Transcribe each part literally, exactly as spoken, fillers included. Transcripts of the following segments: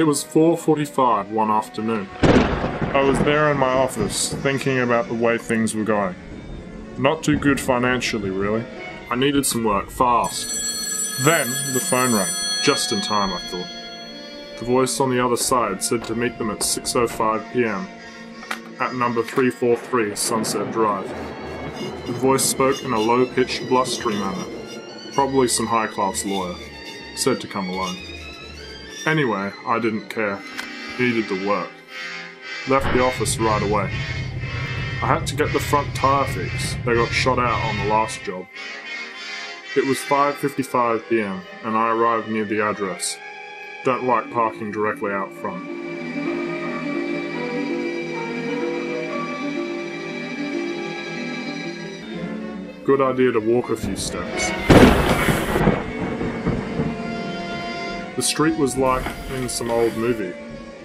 It was four forty-five one afternoon. I was there in my office, thinking about the way things were going. Not too good financially, really. I needed some work, fast. Then, the phone rang. Just in time, I thought. The voice on the other side said to meet them at six oh five p m at number three forty-three Sunset Drive. The voice spoke in a low-pitched, blustery manner. Probably some high-class lawyer. Said to come alone. Anyway, I didn't care. Needed the work. Left the office right away. I had to get the front tyre fixed. They got shot out on the last job. It was five fifty-five p m and I arrived near the address. Don't like parking directly out front. Good idea to walk a few steps. The street was like in some old movie.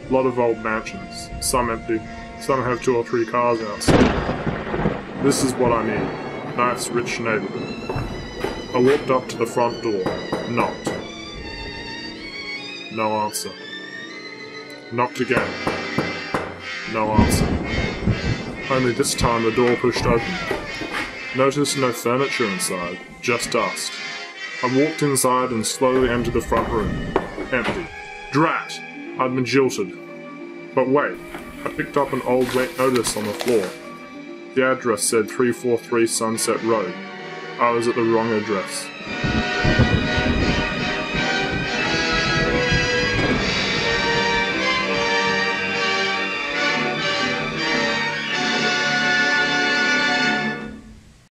A lot of old mansions, some empty, some have two or three cars outside. This is what I need, nice rich neighbourhood. I walked up to the front door, knocked. No answer. Knocked again. No answer. Only this time the door pushed open. Noticed no furniture inside, just dust. I walked inside and slowly entered the front room. Empty. Drat! I'd been jilted. But wait, I picked up an old wet notice on the floor. The address said three forty-three Sunset Road. I was at the wrong address.